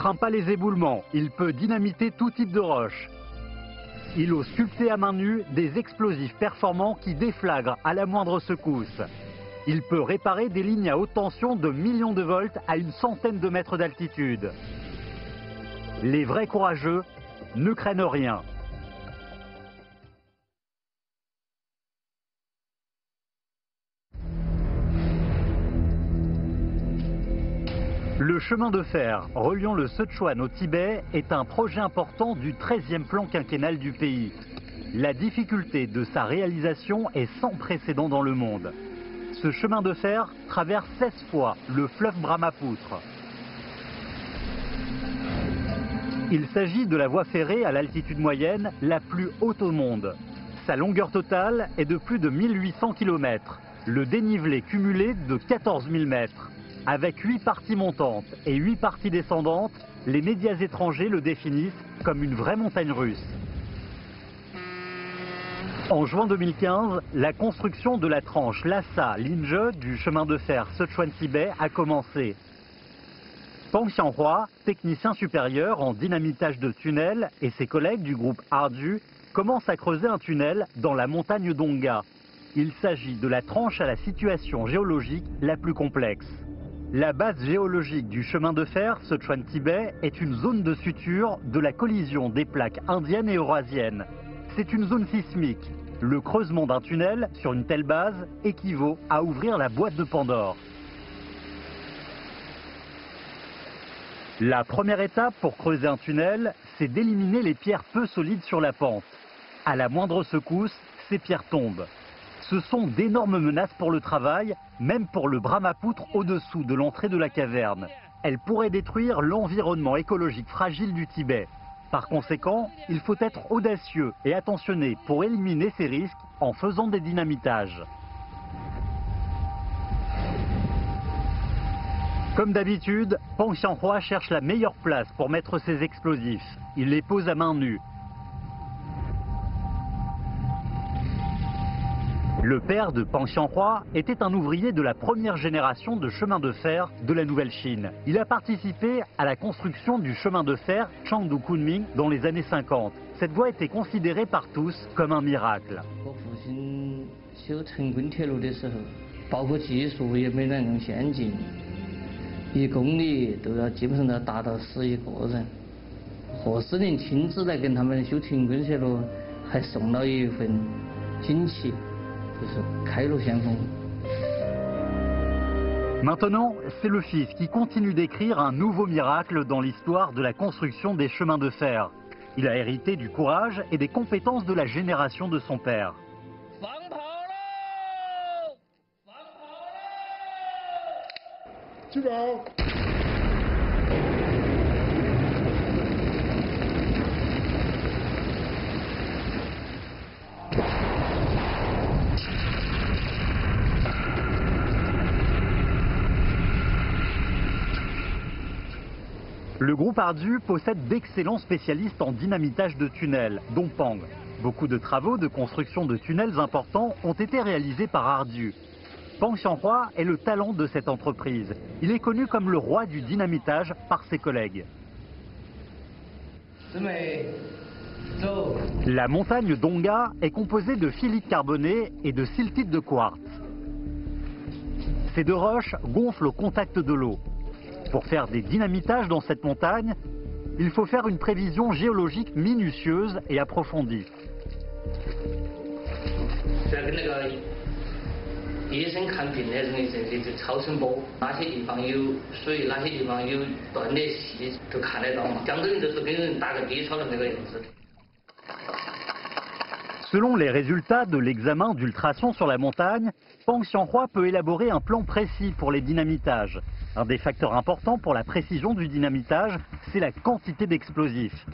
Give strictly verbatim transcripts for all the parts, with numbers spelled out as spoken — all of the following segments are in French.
craint pas les éboulements. Il peut dynamiter tout type de roche. Il ose sculpter à main nue des explosifs performants qui déflagrent à la moindre secousse. Il peut réparer des lignes à haute tension de millions de volts à une centaine de mètres d'altitude. Les vrais courageux ne craignent rien. Le chemin de fer reliant le Sichuan au Tibet est un projet important du treizième plan quinquennal du pays. La difficulté de sa réalisation est sans précédent dans le monde. Ce chemin de fer traverse seize fois le fleuve Brahmapoutre. Il s'agit de la voie ferrée à l'altitude moyenne la plus haute au monde. Sa longueur totale est de plus de mille huit cents kilomètres, le dénivelé cumulé de quatorze mille mètres. Avec huit parties montantes et huit parties descendantes, les médias étrangers le définissent comme une vraie montagne russe. En juin deux mille quinze, la construction de la tranche Lhasa-Linje du chemin de fer Sichuan-Tibet a commencé. Peng Xianhua, technicien supérieur en dynamitage de tunnels, et ses collègues du groupe Ardu commencent à creuser un tunnel dans la montagne Donga. Il s'agit de la tranche à la situation géologique la plus complexe. La base géologique du chemin de fer Sichuan-Tibet est une zone de suture de la collision des plaques indiennes et eurasiennes. C'est une zone sismique. Le creusement d'un tunnel sur une telle base équivaut à ouvrir la boîte de Pandore. La première étape pour creuser un tunnel, c'est d'éliminer les pierres peu solides sur la pente. À la moindre secousse, ces pierres tombent. Ce sont d'énormes menaces pour le travail, même pour le Brahmapoutre au-dessous de l'entrée de la caverne. Elle pourrait détruire l'environnement écologique fragile du Tibet. Par conséquent, il faut être audacieux et attentionné pour éliminer ces risques en faisant des dynamitages. Comme d'habitude, Peng Xianhua cherche la meilleure place pour mettre ses explosifs. Il les pose à main nue. Le père de Peng Xianhua était un ouvrier de la première génération de chemin de fer de la Nouvelle-Chine. Il a participé à la construction du chemin de fer Chengdu-Kunming dans les années cinquante. Cette voie était considérée par tous comme un miracle. Maintenant, c'est le fils qui continue d'écrire un nouveau miracle dans l'histoire de la construction des chemins de fer. Il a hérité du courage et des compétences de la génération de son père. Tu vas. Le groupe Ardu possède d'excellents spécialistes en dynamitage de tunnels, dont Peng. Beaucoup de travaux de construction de tunnels importants ont été réalisés par Ardu. Peng Xianhua est le talent de cette entreprise. Il est connu comme le roi du dynamitage par ses collègues. La montagne Donga est composée de phyllite carboné et de siltite de quartz. Ces deux roches gonflent au contact de l'eau. Pour faire des dynamitages dans cette montagne, il faut faire une prévision géologique minutieuse et approfondie. Selon les résultats de l'examen d'ultrasons sur la montagne, Peng Xianhua peut élaborer un plan précis pour les dynamitages. Un des facteurs importants pour la précision du dynamitage, c'est la quantité d'explosifs.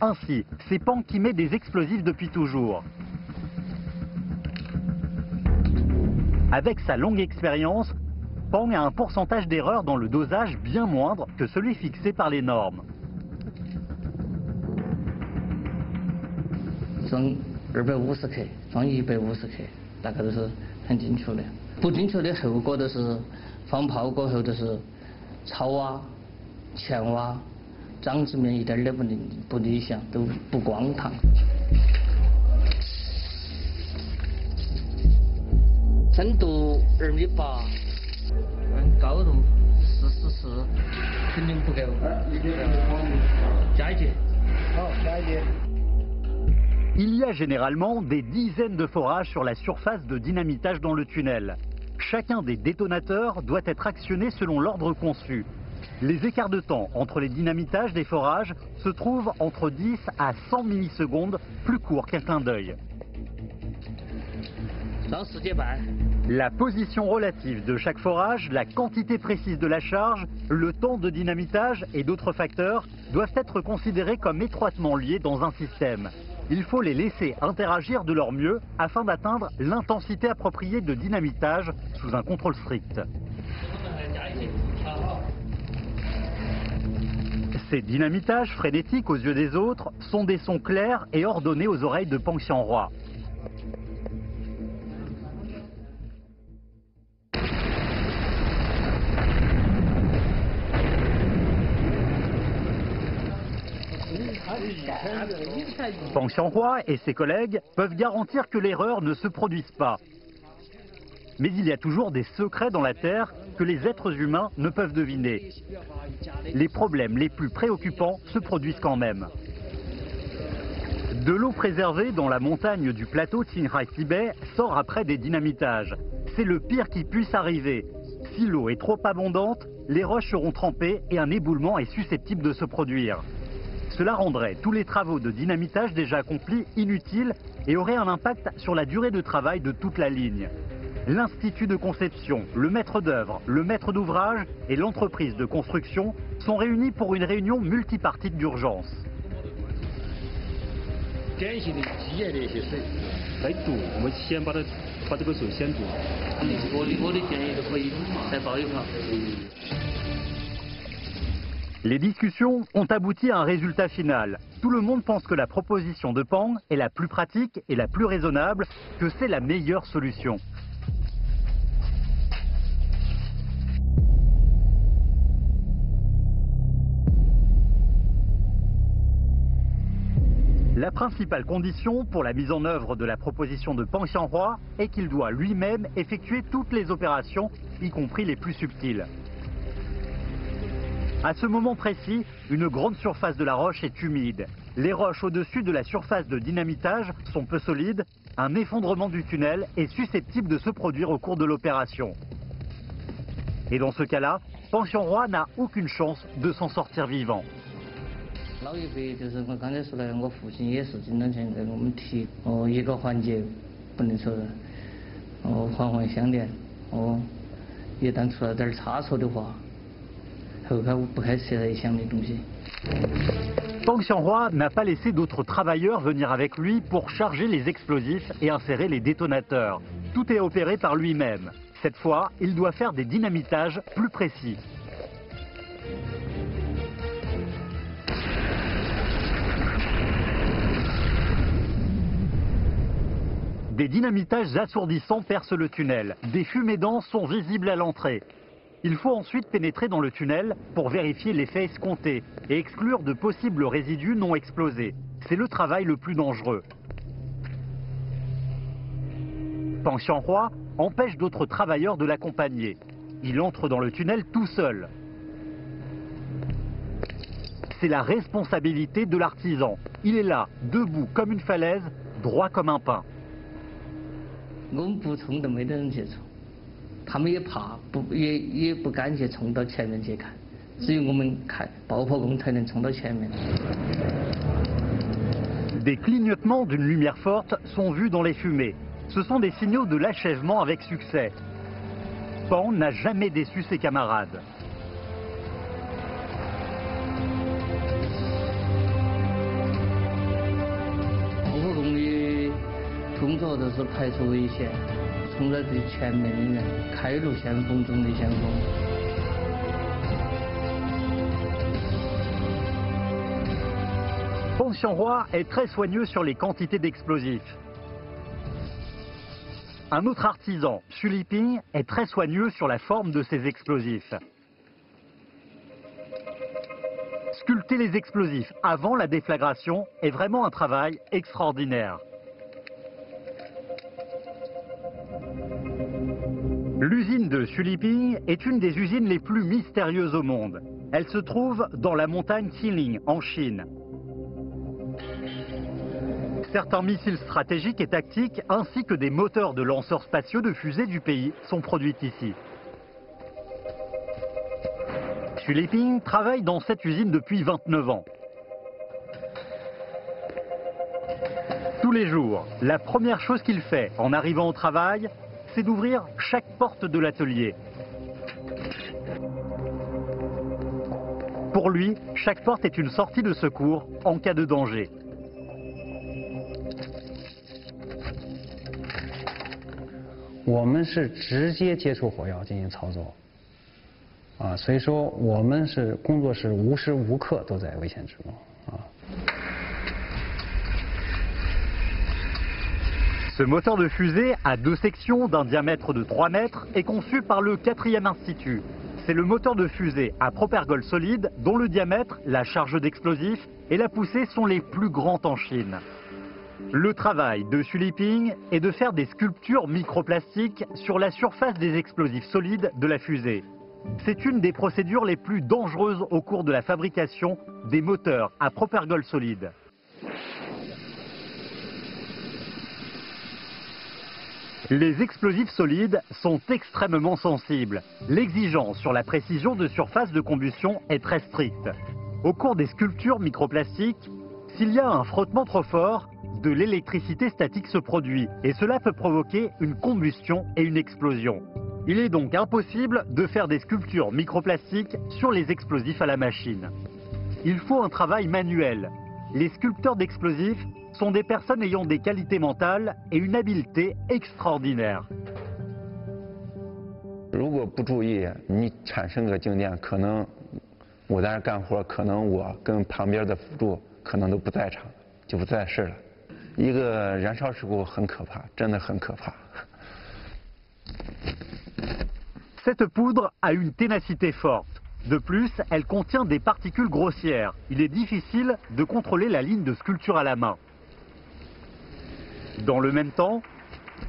Ainsi, c'est Peng qui met des explosifs depuis toujours. Avec sa longue expérience, Peng a un pourcentage d'erreur dans le dosage bien moindre que celui fixé par les normes. 张志明 is the eleventh position to Guangdong. Chengdu twenty-eight, Gaodu fourteen, Xinling不夠. 下一节。好，下一节。Il y a généralement des dizaines de forages sur la surface de dynamitage dans le tunnel. Chacun des détonateurs doit être actionné selon l'ordre conçu. Les écarts de temps entre les dynamitages des forages se trouvent entre dix à cent millisecondes, plus courts qu'un clin d'œil. La position relative de chaque forage, la quantité précise de la charge, le temps de dynamitage et d'autres facteurs doivent être considérés comme étroitement liés dans un système. Il faut les laisser interagir de leur mieux afin d'atteindre l'intensité appropriée de dynamitage sous un contrôle strict. Ces dynamitages frénétiques aux yeux des autres sont des sons clairs et ordonnés aux oreilles de Peng Xianhua. Peng Xianhua et ses collègues peuvent garantir que l'erreur ne se produise pas. Mais il y a toujours des secrets dans la Terre que les êtres humains ne peuvent deviner. Les problèmes les plus préoccupants se produisent quand même. De l'eau préservée dans la montagne du plateau Sichuan-Tibet sort après des dynamitages. C'est le pire qui puisse arriver. Si l'eau est trop abondante, les roches seront trempées et un éboulement est susceptible de se produire. Cela rendrait tous les travaux de dynamitage déjà accomplis inutiles et aurait un impact sur la durée de travail de toute la ligne. L'institut de conception, le maître d'œuvre, le maître d'ouvrage et l'entreprise de construction sont réunis pour une réunion multipartite d'urgence. Les discussions ont abouti à un résultat final. Tout le monde pense que la proposition de Peng est la plus pratique et la plus raisonnable, que c'est la meilleure solution. La principale condition pour la mise en œuvre de la proposition de Peng Xianhua est qu'il doit lui-même effectuer toutes les opérations, y compris les plus subtiles. À ce moment précis, une grande surface de la roche est humide. Les roches au-dessus de la surface de dynamitage sont peu solides. Un effondrement du tunnel est susceptible de se produire au cours de l'opération. Et dans ce cas-là, Peng Xianhua n'a aucune chance de s'en sortir vivant. Peng Xianhua n'a pas laissé d'autres travailleurs venir avec lui pour charger les explosifs et insérer les détonateurs. Tout est opéré par lui-même. Cette fois, il doit faire des dynamitages plus précis. Des dynamitages assourdissants percent le tunnel. Des fumées denses sont visibles à l'entrée. Il faut ensuite pénétrer dans le tunnel pour vérifier l'effet escompté et exclure de possibles résidus non explosés. C'est le travail le plus dangereux. Peng Xianhua empêche d'autres travailleurs de l'accompagner. Il entre dans le tunnel tout seul. C'est la responsabilité de l'artisan. Il est là, debout comme une falaise, droit comme un pin. Des clignotements d'une lumière forte sont vus dans les fumées. Ce sont des signaux de l'achèvement avec succès. Peng n'a jamais déçu ses camarades. Peng Xianhua est très soigneux sur les quantités d'explosifs. Un autre artisan, Xu Liping, est très soigneux sur la forme de ses explosifs. sculpter les explosifs avant la déflagration est vraiment un travail extraordinaire. L'usine de Xu Liping est une des usines les plus mystérieuses au monde. Elle se trouve dans la montagne Xinling, en Chine. Certains missiles stratégiques et tactiques ainsi que des moteurs de lanceurs spatiaux de fusées du pays sont produits ici. Xu Liping travaille dans cette usine depuis vingt-neuf ans. Tous les jours, la première chose qu'il fait en arrivant au travail, c'est d'ouvrir chaque porte de l'atelier. Pour lui, chaque porte est une sortie de secours en cas de danger. Ce moteur de fusée à deux sections d'un diamètre de trois mètres est conçu par le quatrième institut. C'est le moteur de fusée à propergol solide dont le diamètre, la charge d'explosifs et la poussée sont les plus grands en Chine. Le travail de Xu Liping est de faire des sculptures microplastiques sur la surface des explosifs solides de la fusée. C'est une des procédures les plus dangereuses au cours de la fabrication des moteurs à propergol solide. Les explosifs solides sont extrêmement sensibles. L'exigence sur la précision de surface de combustion est très stricte. Au cours des sculptures microplastiques, s'il y a un frottement trop fort, de l'électricité statique se produit et cela peut provoquer une combustion et une explosion. Il est donc impossible de faire des sculptures microplastiques sur les explosifs à la machine. Il faut un travail manuel. Les sculpteurs d'explosifs sont des personnes ayant des qualités mentales et une habileté extraordinaire. Cette poudre a une ténacité forte. De plus, elle contient des particules grossières. Il est difficile de contrôler la ligne de sculpture à la main. Dans le même temps,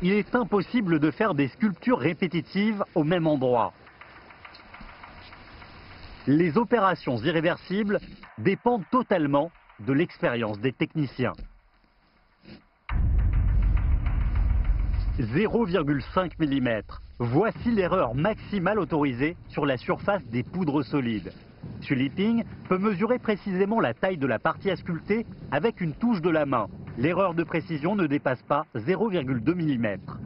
il est impossible de faire des sculptures répétitives au même endroit. Les opérations irréversibles dépendent totalement de l'expérience des techniciens. zéro virgule cinq millimètres. Voici l'erreur maximale autorisée sur la surface des poudres solides. Xu Liping peut mesurer précisément la taille de la partie à sculpter avec une touche de la main. L'erreur de précision ne dépasse pas zéro virgule deux millimètres.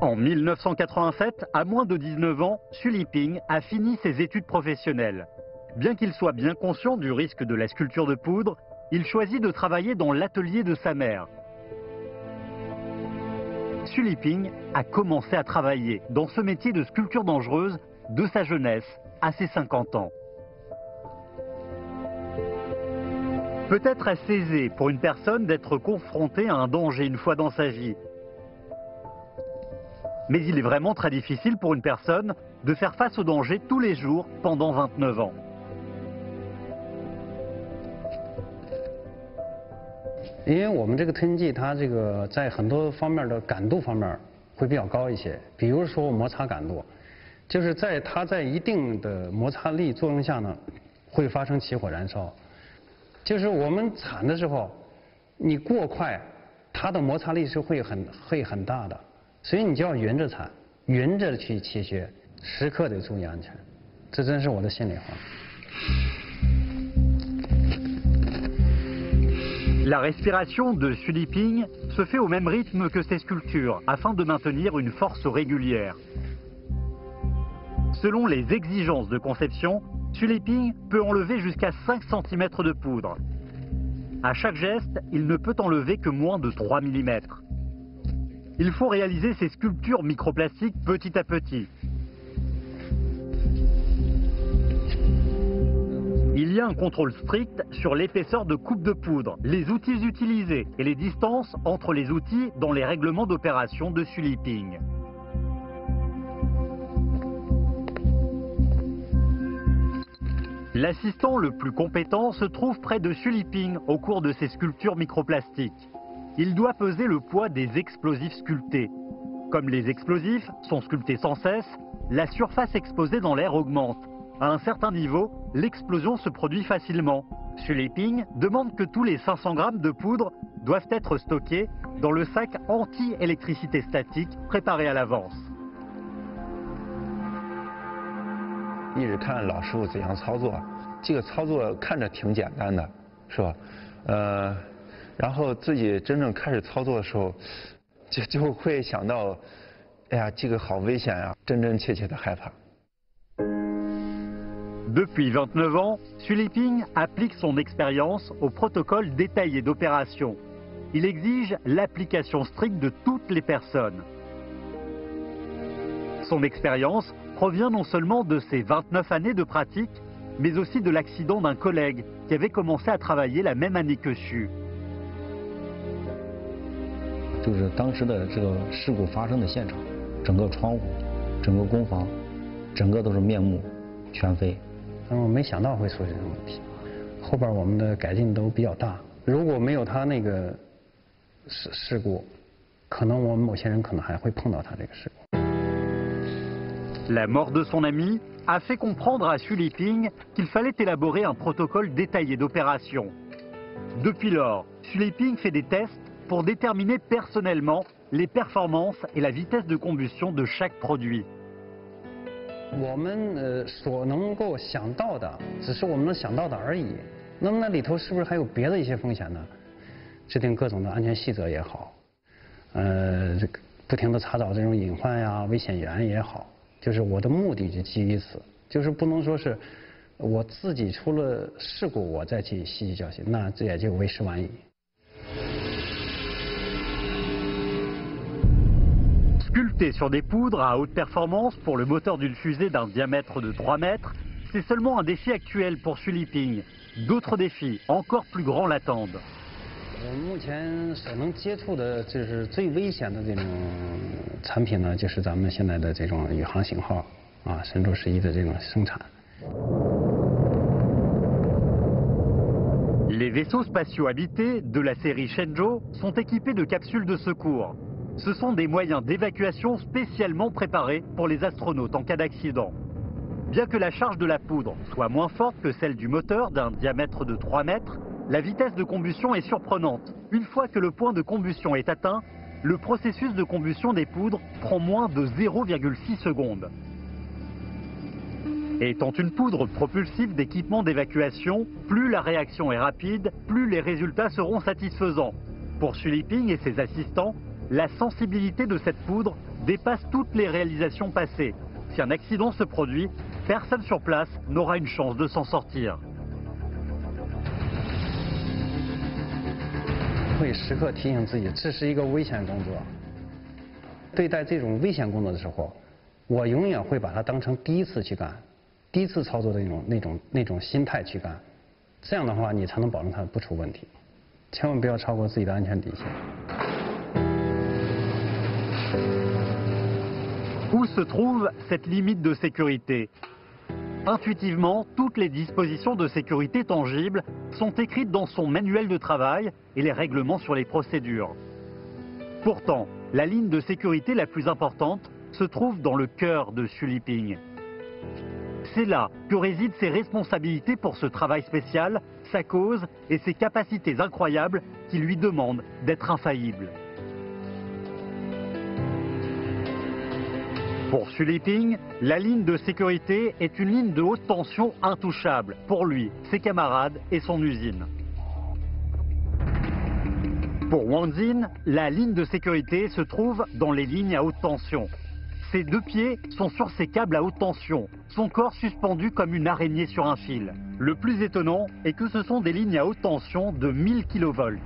En mille neuf cent quatre-vingt-sept, à moins de dix-neuf ans, Xu Liping a fini ses études professionnelles. Bien qu'il soit bien conscient du risque de la sculpture de poudre, il choisit de travailler dans l'atelier de sa mère. Xu Liping a commencé à travailler dans ce métier de sculpture dangereuse de sa jeunesse à ses cinquante ans. Peut-être assez aisé pour une personne d'être confrontée à un danger une fois dans sa vie. Mais il est vraiment très difficile pour une personne de faire face au danger tous les jours pendant vingt-neuf ans. La respiration de Xu Liping se fait au même rythme que ses sculptures afin de maintenir une force régulière. Selon les exigences de conception, Xu Liping peut enlever jusqu'à cinq centimètres de poudre. À chaque geste, il ne peut enlever que moins de trois millimètres. Il faut réaliser ces sculptures microplastiques petit à petit. Il y a un contrôle strict sur l'épaisseur de coupe de poudre, les outils utilisés et les distances entre les outils dans les règlements d'opération de Xu Liping. L'assistant le plus compétent se trouve près de Xu Liping au cours de ses sculptures microplastiques. Il doit peser le poids des explosifs sculptés. Comme les explosifs sont sculptés sans cesse, la surface exposée dans l'air augmente. À un certain niveau, l'explosion se produit facilement. Xu Liping demande que tous les cinq cents grammes de poudre doivent être stockés dans le sac anti-électricité statique préparé à l'avance. Depuis vingt-neuf ans, Xu Liping applique son expérience au protocole détaillé d'opération. Il exige l'application stricte de toutes les personnes. Son expérience provient non seulement de ses vingt-neuf années de pratique, mais aussi de l'accident d'un collègue qui avait commencé à travailler la même année que Xu. La mort de son ami a fait comprendre à Xu Liping qu'il fallait élaborer un protocole détaillé d'opération. Depuis lors, Xu Liping fait des tests pour déterminer personnellement les performances et la vitesse de combustion de chaque produit. Sculpté sur des poudres à haute performance pour le moteur d'une fusée d'un diamètre de trois mètres, c'est seulement un défi actuel pour Xu Liping. D'autres défis encore plus grands l'attendent. Les vaisseaux spatiaux habités de la série Shenzhou sont équipés de capsules de secours. Ce sont des moyens d'évacuation spécialement préparés pour les astronautes en cas d'accident. Bien que la charge de la poudre soit moins forte que celle du moteur d'un diamètre de trois mètres, la vitesse de combustion est surprenante. Une fois que le point de combustion est atteint, le processus de combustion des poudres prend moins de zéro virgule six secondes. Étant une poudre propulsive d'équipement d'évacuation, plus la réaction est rapide, plus les résultats seront satisfaisants. Pour Xu Liping et ses assistants, la sensibilité de cette poudre dépasse toutes les réalisations passées. Si un accident se produit, personne sur place n'aura une chance de s'en sortir. Où se trouve cette limite de sécurité? Intuitivement, toutes les dispositions de sécurité tangibles sont écrites dans son manuel de travail et les règlements sur les procédures. Pourtant, la ligne de sécurité la plus importante se trouve dans le cœur de Xu Liping. C'est là que résident ses responsabilités pour ce travail spécial, sa cause et ses capacités incroyables qui lui demandent d'être infaillible. Pour Xu Liping, la ligne de sécurité est une ligne de haute tension intouchable pour lui, ses camarades et son usine. Pour Wang Jin, la ligne de sécurité se trouve dans les lignes à haute tension. Ses deux pieds sont sur ces câbles à haute tension, son corps suspendu comme une araignée sur un fil. Le plus étonnant est que ce sont des lignes à haute tension de mille kilovolts.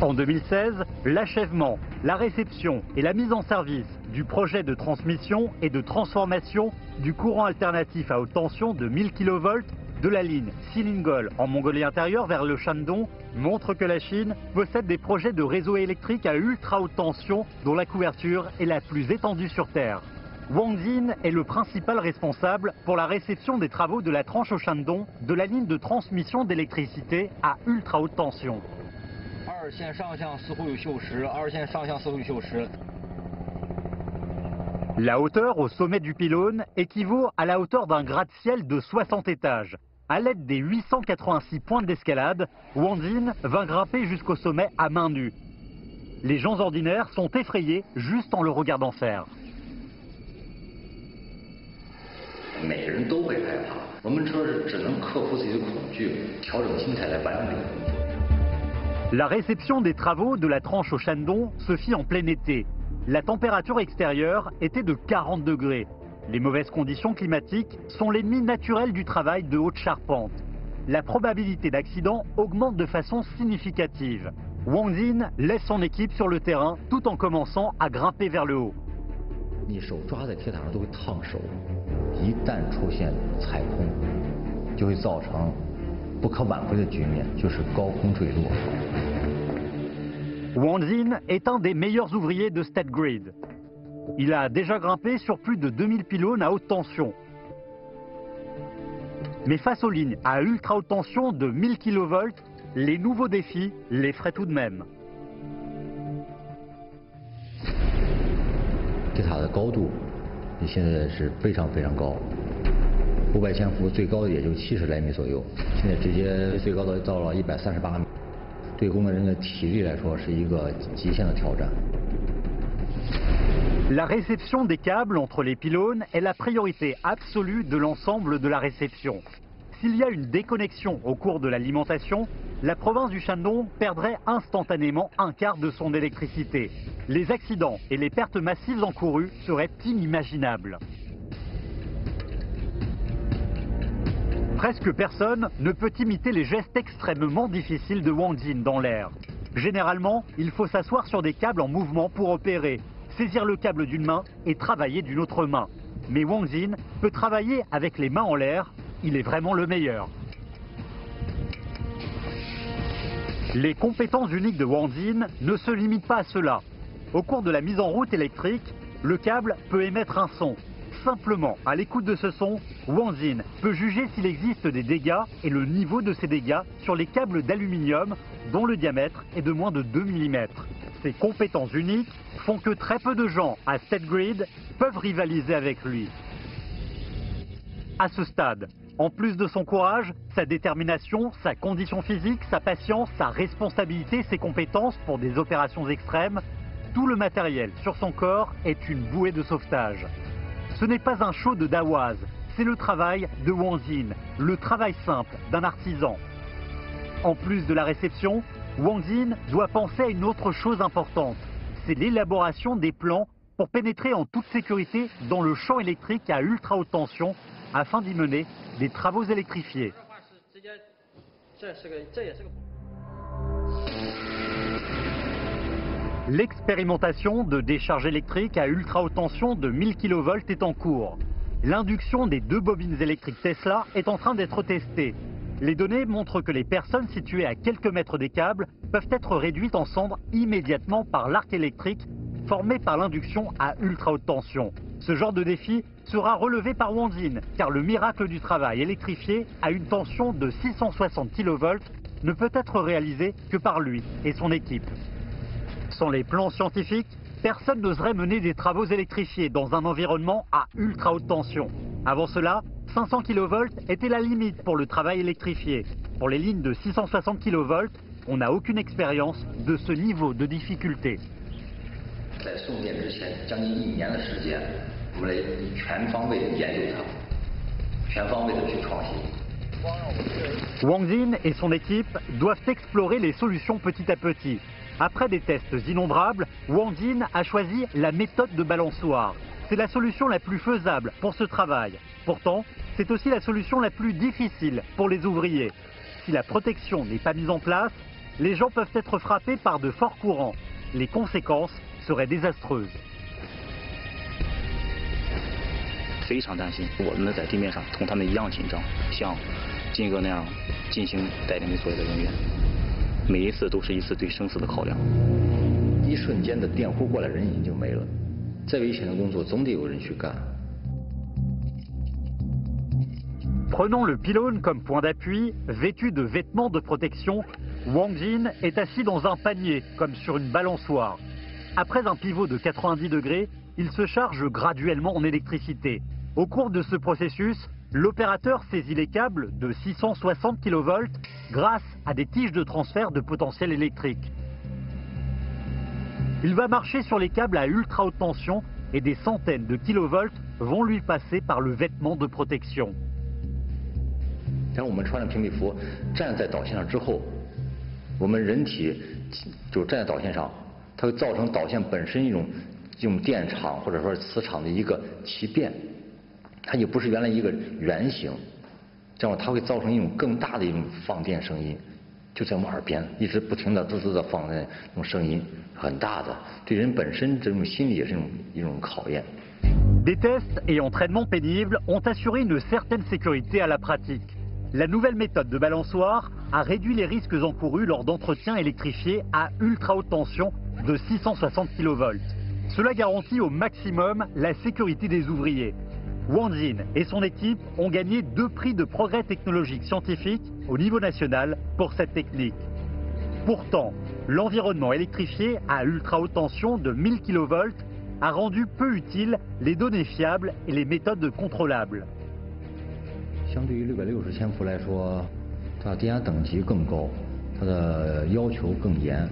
En deux mille seize, l'achèvement, la réception et la mise en service du projet de transmission et de transformation du courant alternatif à haute tension de mille kilovolts de la ligne Silingol en Mongolie intérieure vers le Shandong montrent que la Chine possède des projets de réseaux électriques à ultra haute tension dont la couverture est la plus étendue sur Terre. Wang Jin est le principal responsable pour la réception des travaux de la tranche au Shandong de la ligne de transmission d'électricité à ultra haute tension. La hauteur au sommet du pylône équivaut à la hauteur d'un gratte-ciel de soixante étages. À l'aide des huit cent quatre-vingt-six points d'escalade, Wang Jin va grimper jusqu'au sommet à main nue. Les gens ordinaires sont effrayés juste en le regardant faire. La réception des travaux de la tranche au Shandong se fit en plein été. La température extérieure était de quarante degrés. Les mauvaises conditions climatiques sont l'ennemi naturel du travail de haute charpente. La probabilité d'accident augmente de façon significative. Wang Jin laisse son équipe sur le terrain tout en commençant à grimper vers le haut. Wang Jin est un des meilleurs ouvriers de State Grid. Il a déjà grimpé sur plus de deux mille pylônes à haute tension. Mais face aux lignes à ultra haute tension de mille kilovolts, les nouveaux défis l'effraient tout de même. La réception des câbles entre les pylônes est la priorité absolue de l'ensemble de la réception. S'il y a une déconnexion au cours de l'alimentation, la province du Shandong perdrait instantanément un quart de son électricité. Les accidents et les pertes massives encourues seraient inimaginables. Presque personne ne peut imiter les gestes extrêmement difficiles de Wang Jin dans l'air. Généralement, il faut s'asseoir sur des câbles en mouvement pour opérer, saisir le câble d'une main et travailler d'une autre main. Mais Wang Jin peut travailler avec les mains en l'air, il est vraiment le meilleur. Les compétences uniques de Wang Jin ne se limitent pas à cela. Au cours de la mise en route électrique, le câble peut émettre un son. Simplement, à l'écoute de ce son, Wang Jin peut juger s'il existe des dégâts et le niveau de ces dégâts sur les câbles d'aluminium dont le diamètre est de moins de deux millimètres. Ces compétences uniques font que très peu de gens à State Grid peuvent rivaliser avec lui. À ce stade, en plus de son courage, sa détermination, sa condition physique, sa patience, sa responsabilité, ses compétences pour des opérations extrêmes, tout le matériel sur son corps est une bouée de sauvetage. Ce n'est pas un show de Dawaz, c'est le travail de Wang Jin, le travail simple d'un artisan. En plus de la réception, Wang Jin doit penser à une autre chose importante, c'est l'élaboration des plans pour pénétrer en toute sécurité dans le champ électrique à ultra haute tension afin d'y mener des travaux électrifiés. L'expérimentation de décharge électrique à ultra haute tension de mille kilovolts est en cours. L'induction des deux bobines électriques Tesla est en train d'être testée. Les données montrent que les personnes situées à quelques mètres des câbles peuvent être réduites en cendres immédiatement par l'arc électrique formé par l'induction à ultra haute tension. Ce genre de défi sera relevé par Wang Jin, car le miracle du travail électrifié à une tension de six cent soixante kilovolts ne peut être réalisé que par lui et son équipe. Sans les plans scientifiques, personne n'oserait mener des travaux électrifiés dans un environnement à ultra haute tension. Avant cela, cinq cents kilovolts était la limite pour le travail électrifié. Pour les lignes de six cent soixante kilovolts, on n'a aucune expérience de ce niveau de difficulté. Wang Jin et son équipe doivent explorer les solutions petit à petit. Après des tests innombrables, Wang Jin a choisi la méthode de balançoire. C'est la solution la plus faisable pour ce travail. Pourtant, c'est aussi la solution la plus difficile pour les ouvriers. Si la protection n'est pas mise en place, les gens peuvent être frappés par de forts courants. Les conséquences seraient désastreuses. 再危险的工作，总得有人去干。 Prenons le pylône comme point d'appui, vêtu de vêtements de protection, Wang Jin est assis dans un panier, comme sur une balançoire. Après un pivot de quatre-vingt-dix degrés, il se charge graduellement en électricité. Au cours de ce processus, l'opérateur saisit les câbles de six cent soixante kilovolts grâce à des tiges de transfert de potentiel électrique. Il va marcher sur les câbles à ultra haute tension et des centaines de kilovolts vont lui passer par le vêtement de protection. 但我们穿了平底服，站在导线上之后，我们人体就站在导线上，它会造成导线本身一种用电场或者说磁场的一个奇变，它也不是原来一个圆形，这样它会造成一种更大的一种放电声音，就在我们耳边一直不停的滋滋的放电，那种声音很大的，对人本身这种心理也是一种一种考验。 Des tests et entraînements pénibles ont assuré une certaine sécurité à la pratique. La nouvelle méthode de balançoire a réduit les risques encourus lors d'entretiens électrifiés à ultra haute tension de six cent soixante kilovolts. Cela garantit au maximum la sécurité des ouvriers. Wang Jin et son équipe ont gagné deux prix de progrès technologique scientifique au niveau national pour cette technique. Pourtant, l'environnement électrifié à ultra haute tension de mille kilovolts a rendu peu utiles les données fiables et les méthodes contrôlables. 相对于六百六十千伏来说，它电压等级更高，它的要求更严，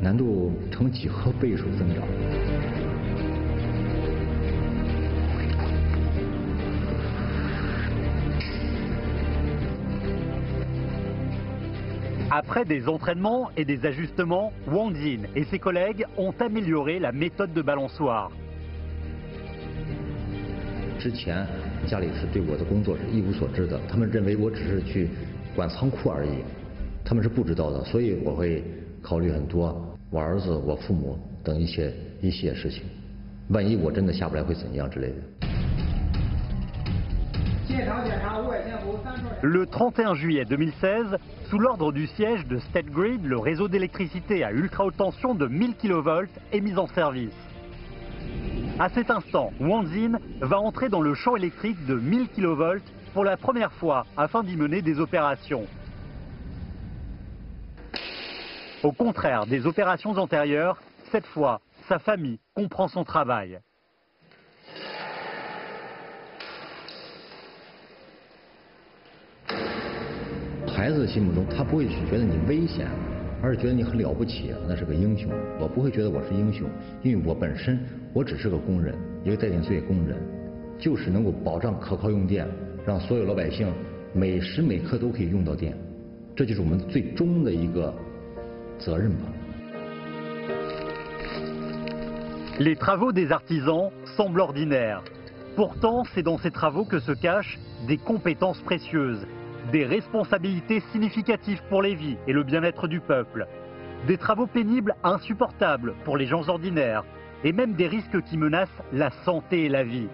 难度成几何倍数增长。Après des entraînements et des ajustements, Wang Jin et ses collègues ont amélioré la méthode de balançoire. 之前家里是对我的工作是一无所知的，他们认为我只是去管仓库而已，他们是不知道的，所以我会考虑很多我儿子、我父母等一些一些事情，万一我真的下不来会怎样之类的。Le trente et un juillet deux mille seize, sous l'ordre du siège de State Grid, le réseau d'électricité à ultra haute tension de mille kilovolts est mis en service. À cet instant, Wang Jin va entrer dans le champ électrique de mille kilovolts pour la première fois afin d'y mener des opérations. Au contraire des opérations antérieures, cette fois, sa famille comprend son travail. Les travaux des artisans semblent ordinaires. Pourtant, c'est dans ces travaux que se cachent des compétences précieuses, des responsabilités significatives pour les vies et le bien-être du peuple. Des travaux pénibles insupportables pour les gens ordinaires et même des risques qui menacent la santé et la vie.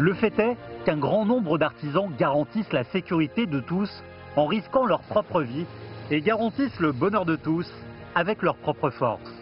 Le fait est qu'un grand nombre d'artisans garantissent la sécurité de tous en risquant leur propre vie et garantissent le bonheur de tous avec leur propre force.